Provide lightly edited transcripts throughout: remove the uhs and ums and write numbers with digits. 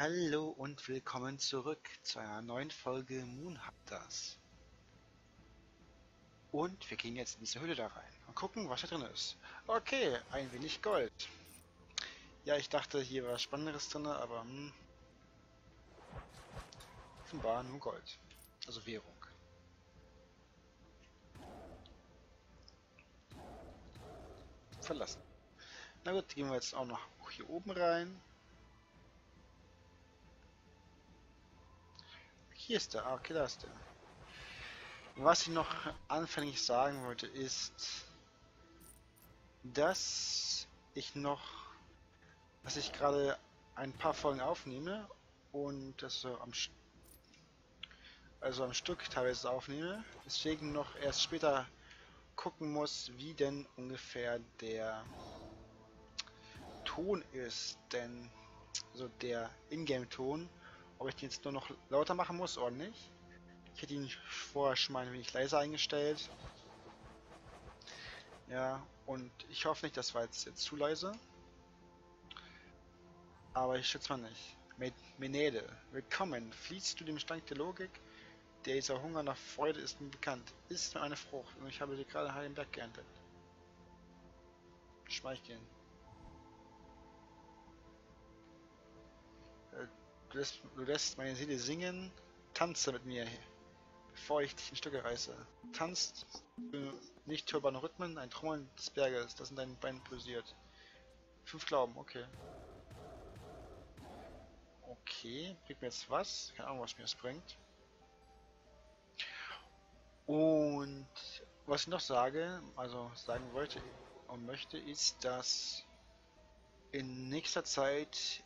Hallo und willkommen zurück zu einer neuen Folge Moon Hunters. Und wir gehen jetzt in diese Höhle da rein und gucken, was da drin ist. Okay, ein wenig Gold. Ja, ich dachte, hier war Spannendes drin, aber offenbar nur Gold. Also Währung. Verlassen. Na gut, gehen wir jetzt auch noch hier oben rein. Hier ist der, okay, da ist der. Was ich noch anfänglich sagen wollte ist, dass ich gerade ein paar Folgen aufnehme und das so am Stück teilweise aufnehme, deswegen noch erst später gucken muss, wie denn ungefähr der Ton ist, denn also der Ingame-Ton. Ob ich den jetzt nur noch lauter machen muss oder nicht. Ich hätte ihn vorher schon mal ein wenig leiser eingestellt. Ja, und ich hoffe nicht, das war jetzt zu leise. Aber ich schätze mal nicht. Menede, willkommen. Fließt du dem Stank der Logik? Dieser Hunger nach Freude ist mir bekannt. Ist nur eine Frucht und ich habe sie gerade heil im Berg geerntet. Schmeicheln. Du lässt meine Seele singen, tanze mit mir, bevor ich dich in Stücke reiße. Tanzt nicht hörbare Rhythmen, ein Trommeln des Berges, das in deinen Beinen pulsiert. 5 Glauben, okay. Okay, bringt mir jetzt was? Keine Ahnung, was mir das bringt. Und was ich noch sagen wollte und möchte, ist, dass in nächster Zeit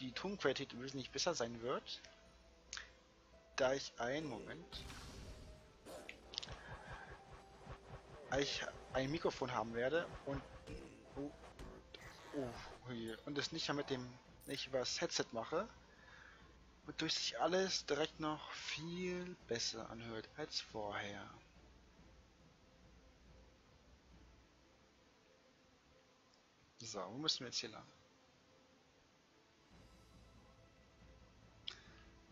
die Tonqualität wesentlich besser sein wird, da ich ein Mikrofon haben werde und es nicht über das Headset mache, wodurch sich alles direkt noch viel besser anhört als vorher. So, wo müssen wir jetzt hier lang?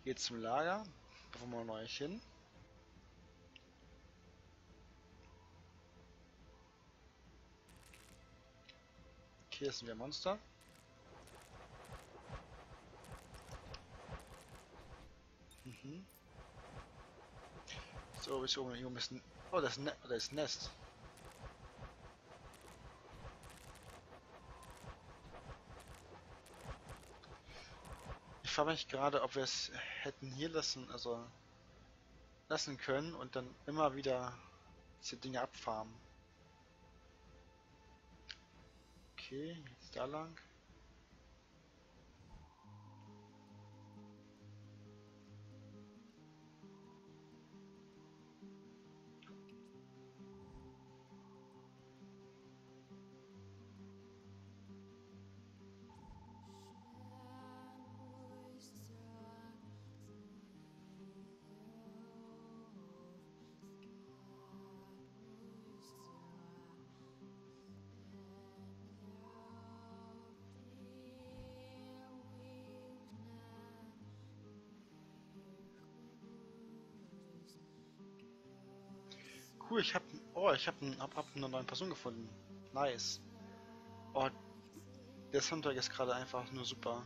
Hier zum Lager, da wollen wir neu hin. Hier sind wir Monster. So, bis oben hier ein bisschen. Oh, das ist ein Nest. Ich frage mich gerade, ob wir es hätten hier lassen können und dann immer wieder diese Dinge abfarmen. Okay, jetzt da lang. Cool, ich hab eine neue Person gefunden. Nice. Oh, der Soundtrack ist gerade einfach nur super.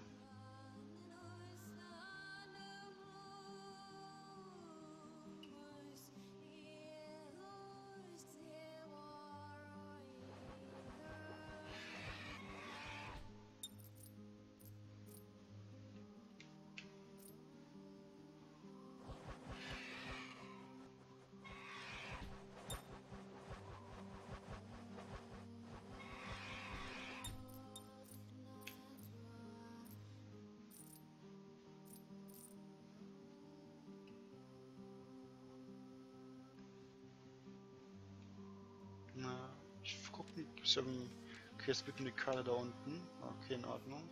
Ich guck nicht, okay, es gibt eine Karte da unten. Okay, in Ordnung.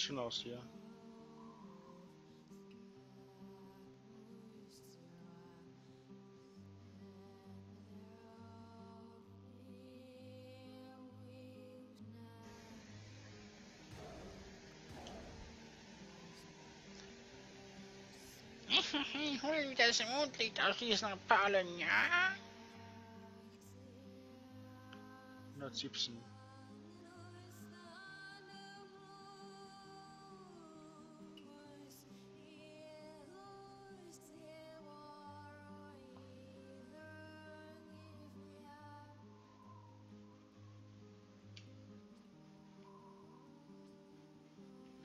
sieht schon aus hier. Hol das Mondlicht aus diesen Perlen, ja? 117.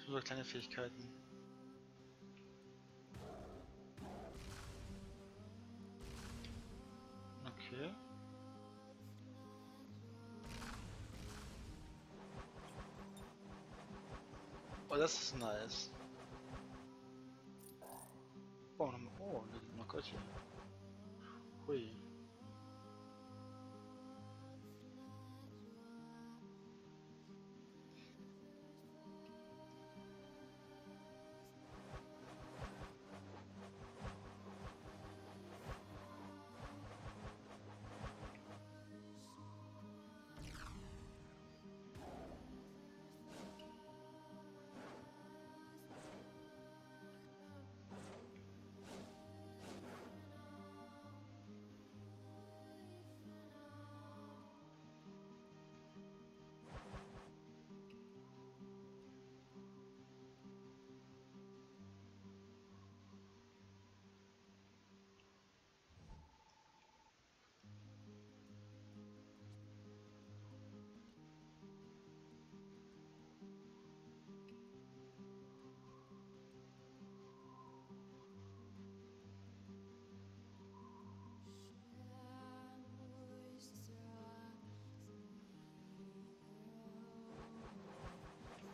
So kleine Fähigkeiten. Okay. Oh, das ist nice. Oh, nochmal. Oh, da liegt noch Goldchen. Hui.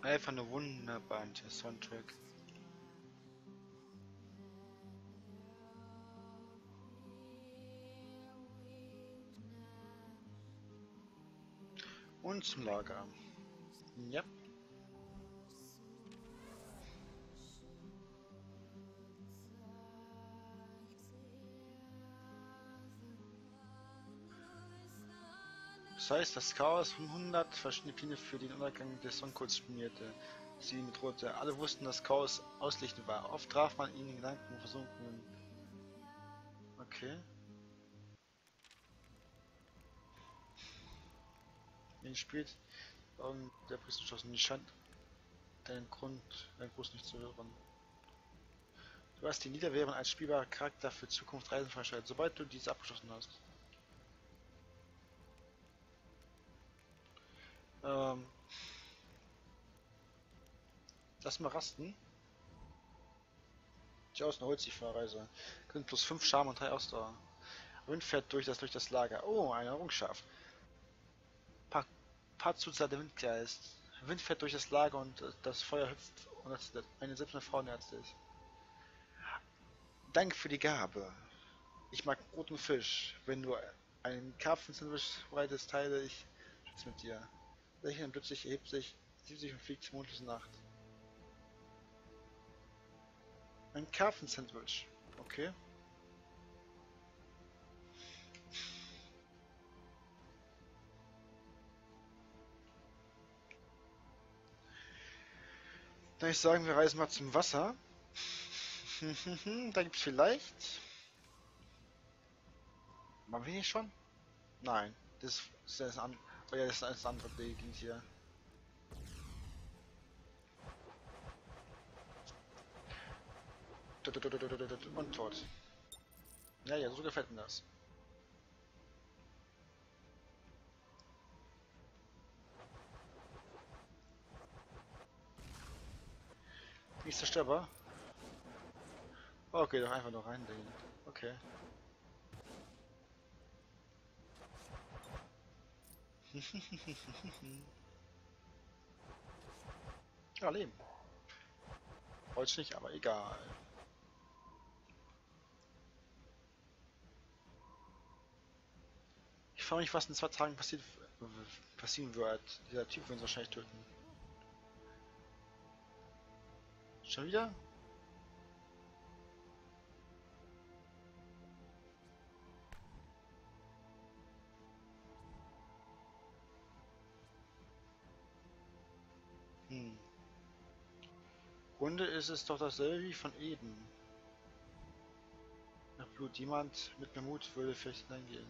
Einfach eine wunderbare Soundtrack. Und zum Lager. Ja. Das heißt, das Chaos von 100 verschiedene Pläne für den Untergang des Sonnenkults spinierte. Sie ihn bedrohte. Alle wussten, dass Chaos auslichtend war. Oft traf man ihn in Gedanken versunken. Okay. Den spielt der Priestergeschossen. Scheint deinen Grund nicht zu hören. Du hast die Niederwehren als spielbarer Charakter für Zukunftsreisen freigeschaltet, sobald du dies abgeschlossen hast. Lass mal rasten. Die Außen holt sich von der Reise. Können plus 5 Charme und 3 Ausdauer. Wind fährt durch das Lager. Oh, eine Errungenschaft. Paar Zuzahl der Windgeist. Wind fährt durch das Lager und das Feuer hüpft und eine selbsternannte Frauenärztin ist. Dank für die Gabe. Ich mag roten Fisch. Wenn du einen Karpfen-Sandwich bereitest, teile ich es mit dir. Lächeln plötzlich erhebt sich, sieht sich und fliegt zur mondlosen Nacht. Ein Karpfen-Sandwich. Okay. Na, ich sagen, wir reisen mal zum Wasser. Da gibt's vielleicht... Waren wir nicht schon? Nein. Das ist das andere. Oh ja, das ist ein anderer Weg hier. Und tot. Ja, so gefällt mir das. Nicht zerstörbar. Okay, doch einfach nur reinlegen. Okay. Ja, Leben. Heute nicht, aber egal. Ich frage mich, was in 2 Tagen passieren wird. Dieser Typ wird uns wahrscheinlich töten. Schon wieder? Im Grunde ist es doch dasselbe wie von eben. Nach Blut, jemand mit mehr Mut würde vielleicht hineingehen.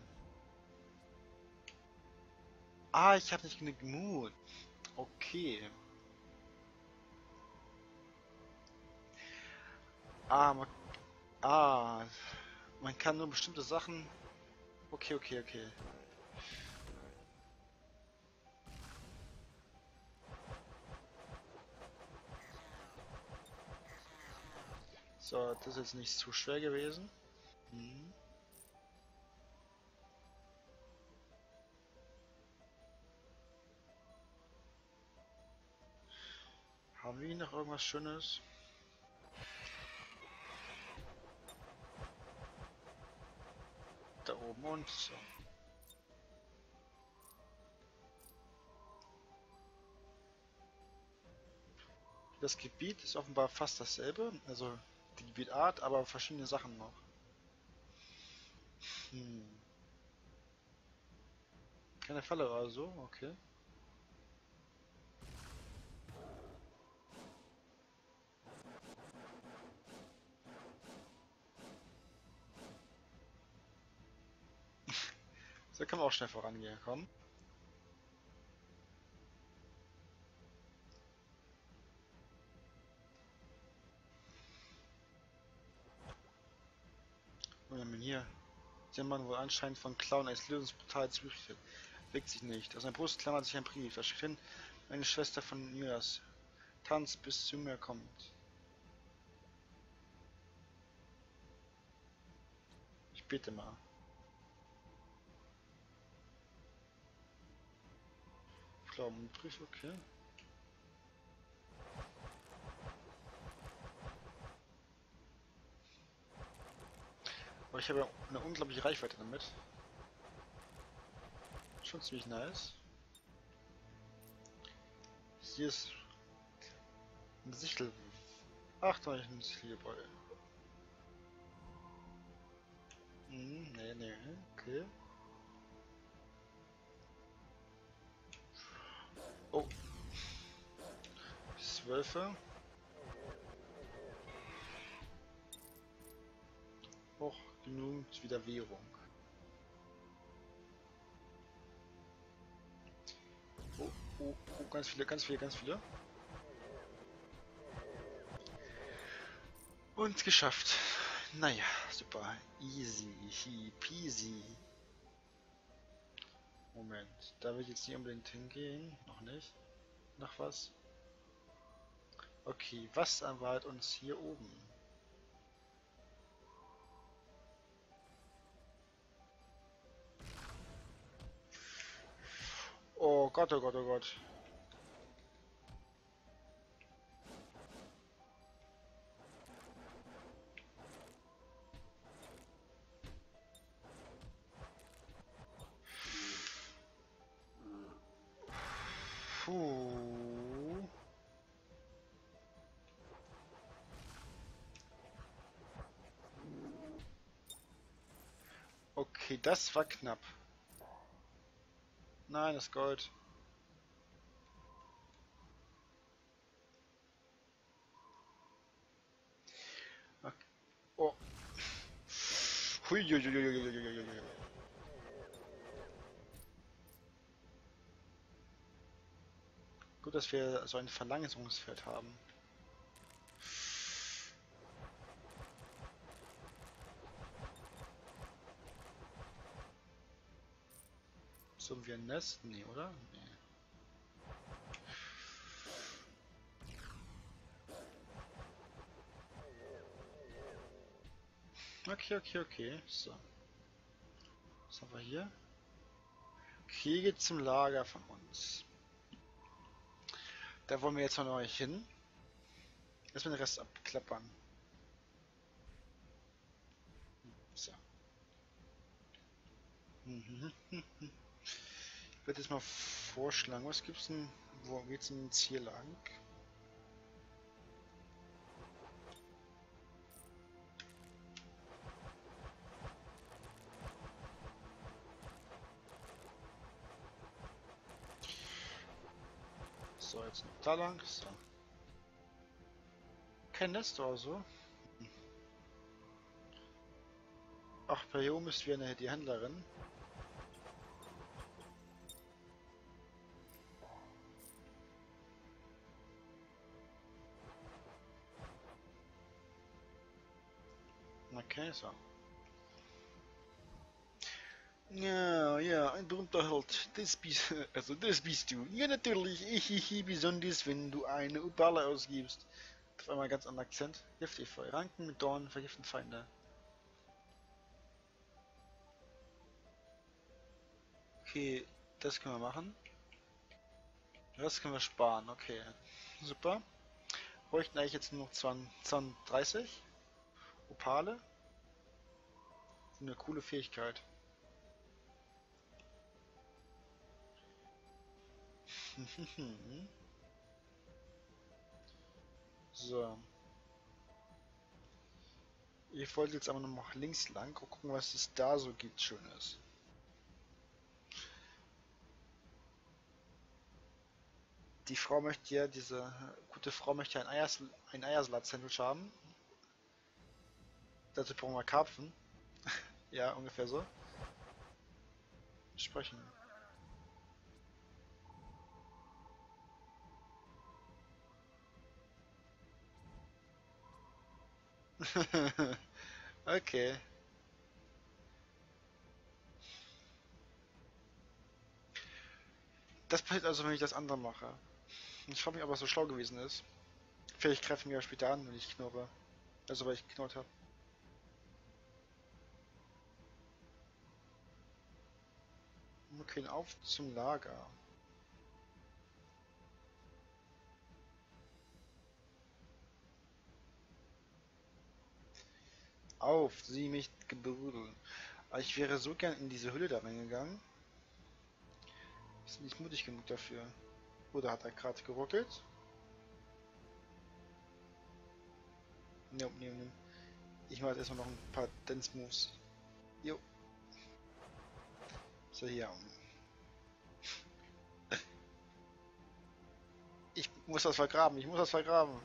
Ah, ich habe nicht genug Mut. Okay. Man kann nur bestimmte Sachen... Okay. So, das ist jetzt nicht zu schwer gewesen. Haben wir noch irgendwas Schönes? Da oben und so. Das Gebiet ist offenbar fast dasselbe, also die Gebietart, aber verschiedene Sachen noch. Keine Falle oder so, okay. So kann man auch schnell vorangehen, komm. Hier. Der Mann wohl anscheinend von Clown als lösungsbrutal züchtet. Weckt sich nicht. Aus seiner Brust klammert sich ein Brief. Da steht hin, meine Schwester von Nias. Tanz, bis zu mir kommt. Ich bete mal. Glaubenbrief, okay. Aber ich habe eine unglaubliche Reichweite damit. Schon ziemlich nice. Hier ist ein Sichel. Ach, da habe ich ein Sichtelgebäude. Okay. Oh. 12. Och. Genug wieder Währung. Oh, ganz viele. Und geschafft. Naja, super. Easy peasy. Moment, da will ich jetzt nicht unbedingt hingehen. Noch nicht. Noch was? Okay, was erwartet uns hier oben? Oh Gott. Puh. Okay, das war knapp. Nein, das Gold. Okay. Oh. Hui. Gut, dass wir so ein Verlangsamungsfeld haben. Sollen wir ein Nest? Nee, oder? Nee. Okay. So. Was haben wir hier? Kriege zum Lager von uns. Da wollen wir jetzt noch nicht hin. Erstmal den Rest abklappern. So. Ich würde jetzt mal vorschlagen, wo geht's denn jetzt hier lang? So, jetzt noch da lang. So. Kein Nest oder so. Ach, Perium ist wie eine die Händlerin. Okay, so. Ja, ja, ein berühmter Held. Das bist, also das bist du. Ja, natürlich. Besonders, wenn du eine Ubala ausgibst. Das war mal ganz anderer Akzent. Giftig vor Ranken mit Dornen, vergiften Feinde. Okay, das können wir machen. Das können wir sparen. Okay, super. Bräuchten eigentlich jetzt nur noch 32 Opale. Eine coole Fähigkeit. So. Ich wollte jetzt aber noch links lang gucken, was es da so gibt Schönes. Die Frau möchte ja, diese gute Frau möchte ja ein Eiersalat-Sandwich haben. Dazu brauchen wir Karpfen. Ja, ungefähr so. Sprechen. Okay. Das passiert also, wenn ich das andere mache. Ich frage mich, ob es so schlau gewesen ist. Vielleicht greifen wir ja später an, wenn ich knurre. Also, weil ich geknurrt habe. Okay, auf zum Lager. Auf, sie mich gebrudeln. Ich wäre so gern in diese Hülle da reingegangen. Ist nicht mutig genug dafür. Oder hat er gerade geruckelt? Nope, nope, nope. Ich mache jetzt erstmal noch ein paar Dance Moves. Jo. So, hier. Ich muss das vergraben, ich muss das vergraben.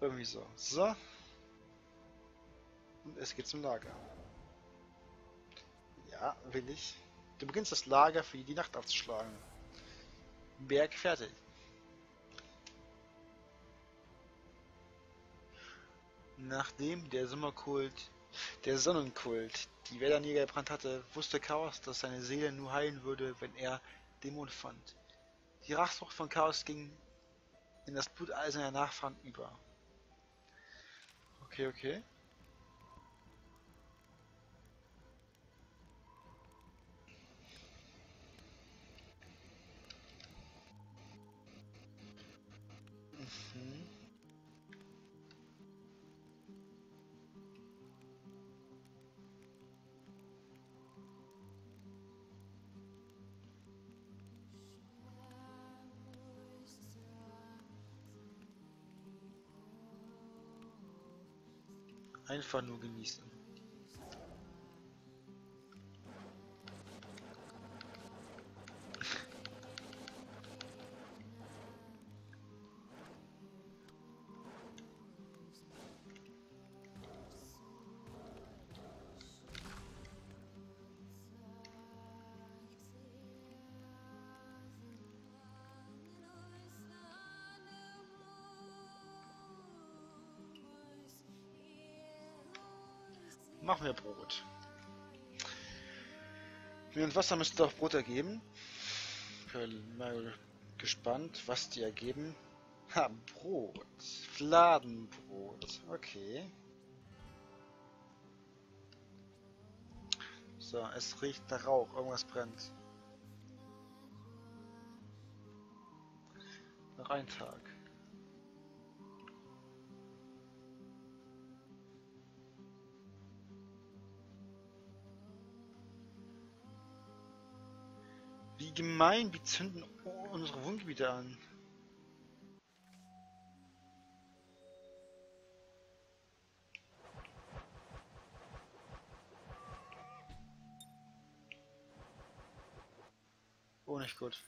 Irgendwie so. So. Und es geht zum Lager. Ja, will ich. Du beginnst das Lager für die Nacht aufzuschlagen. Berg fertig. Nachdem der Sonnenkult die Wälder niedergebrannt hatte, wusste Chaos, dass seine Seele nur heilen würde, wenn er den Mond fand. Die Rachsucht von Chaos ging in das Bluteisen der Nachfahren über. Okay, okay. Einfach nur genießen. Machen wir Brot. Mehl und Wasser müsste doch Brot ergeben. Bin mal gespannt, was die ergeben. Ha, Brot. Fladenbrot. Okay. So, es riecht nach Rauch. Irgendwas brennt. Noch ein Tag. Wie gemein, wir zünden unsere Wohngebiete an. Oh, nicht gut.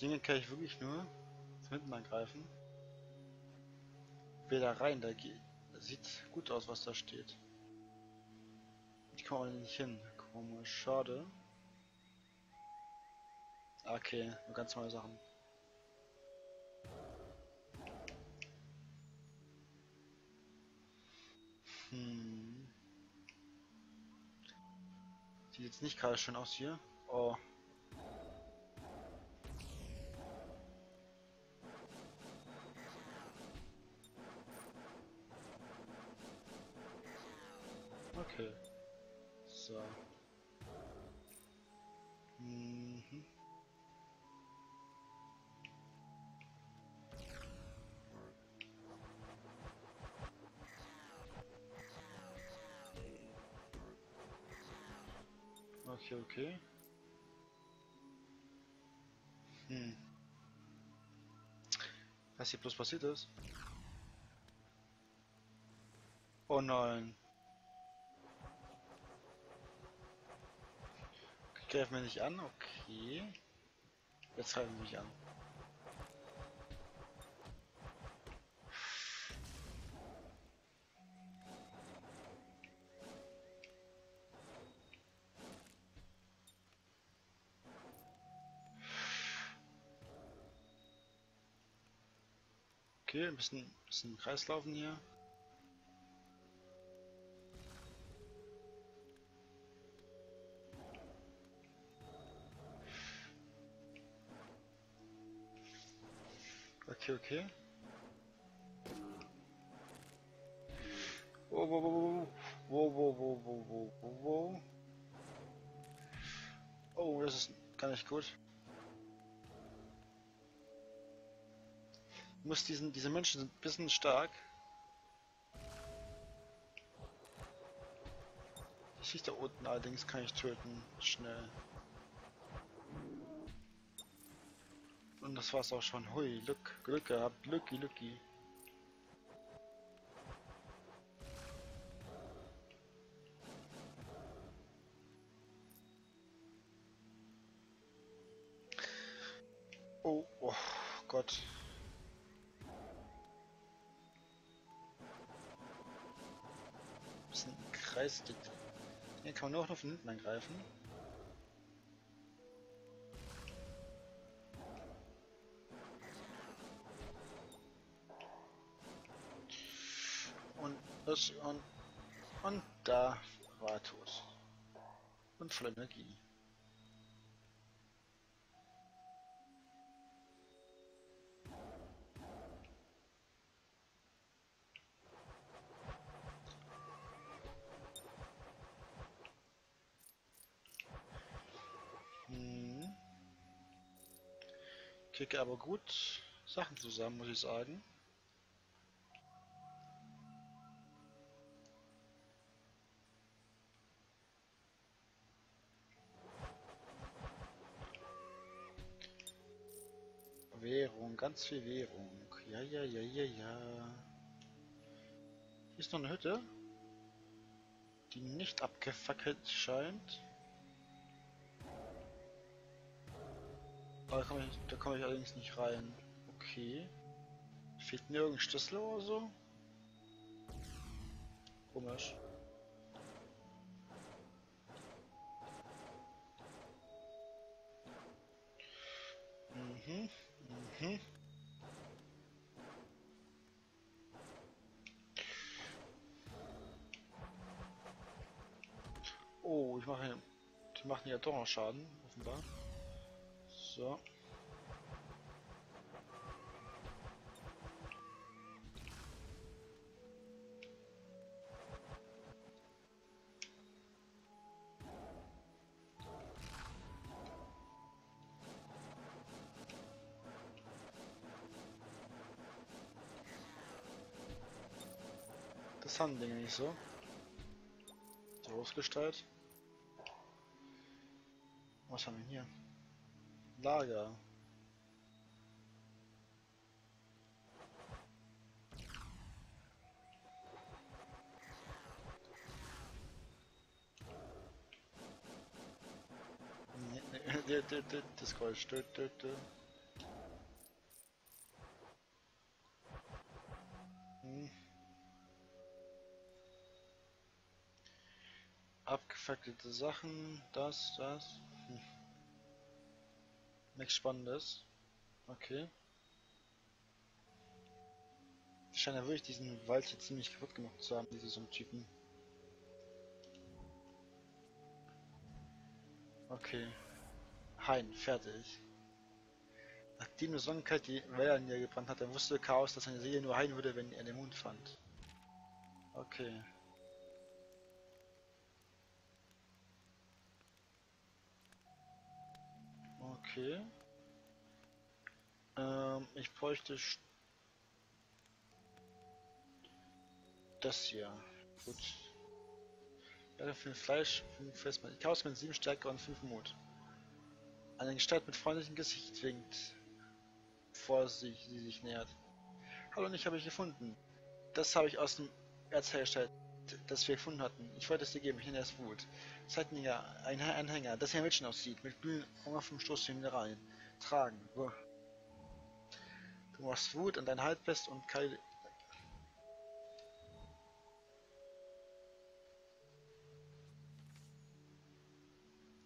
Dinge kann ich wirklich nur zum Hinten greifen. Will da rein, da geht. Sieht gut aus, was da steht. Ich komme nicht hin. Komisch, schade. Okay, nur ganz neue Sachen. Sieht jetzt nicht gerade schön aus hier. Oh. Okay. So. Mhm. Okay, okay. Was hier bloß passiert ist? Oh nein. Greifen wir nicht an, okay. Jetzt greifen wir mich an. Okay, ein bisschen im Kreis laufen hier. Okay, okay. Wow, wow, wow, wow, wow, wow, wow, wow, wow. Oh, das ist gar nicht gut. Diese Menschen sind ein bisschen stark. Ich sehe da unten, allerdings kann ich töten. Schnell. Und das war's auch schon. Hui, Glück gehabt. Lucky. Oh, oh Gott. Ein bisschen im Kreis geht. Hier kann man nur noch von hinten angreifen. Und da war er tot. Und voll Energie. Kriege aber gut Sachen zusammen, muss ich sagen. Währung, ganz viel Währung. Ja. Hier ist noch eine Hütte, die nicht abgefackelt scheint. Aber da komme ich allerdings nicht rein. Okay. Fehlt mir irgendein Schlüssel oder so? Komisch. Oh, die machen ja doch noch Schaden, offenbar. So. Das haben Dinge nicht so. So ausgestaltet. Was haben wir hier? Lager. Das Geräusch. verfackelte Sachen, das. Nichts Spannendes. Okay. Scheint ja wirklich diesen Wald hier ziemlich kaputt gemacht zu haben, diese Typen. Okay. Hain, fertig. Nachdem die Sonnenkeit die Wälder niedergebrannt hat, er wusste Chaos, dass seine Seele nur heilen würde, wenn er den Mond fand. Okay. Okay. Ich bräuchte das hier. Gut. Ja, 5 Fleisch, 5 Festmann. Ich kaufe mit 7 Stärke und 5 Mut. Eine Gestalt mit freundlichem Gesicht winkt, bevor sie sich nähert. Hallo, ich habe dich gefunden. Das habe ich aus dem Erz hergestellt, das wir gefunden hatten. Ich wollte es dir geben, ich nenne es Wut. Zeitniger, ein Anhänger, das wie ein Mädchen aussieht, mit glühenden Hunger vom Stoß zu Mineralien. Tragen. Buh. Du machst Wut an dein Haltfest und keine.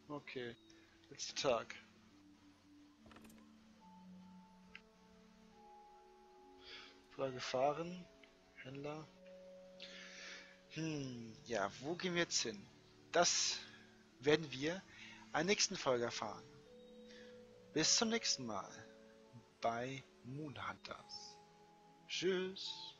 Okay, letzter Tag. Gefahren, Händler. Ja, wo gehen wir jetzt hin? Das werden wir in der nächsten Folge erfahren. Bis zum nächsten Mal bei Moon Hunters. Tschüss.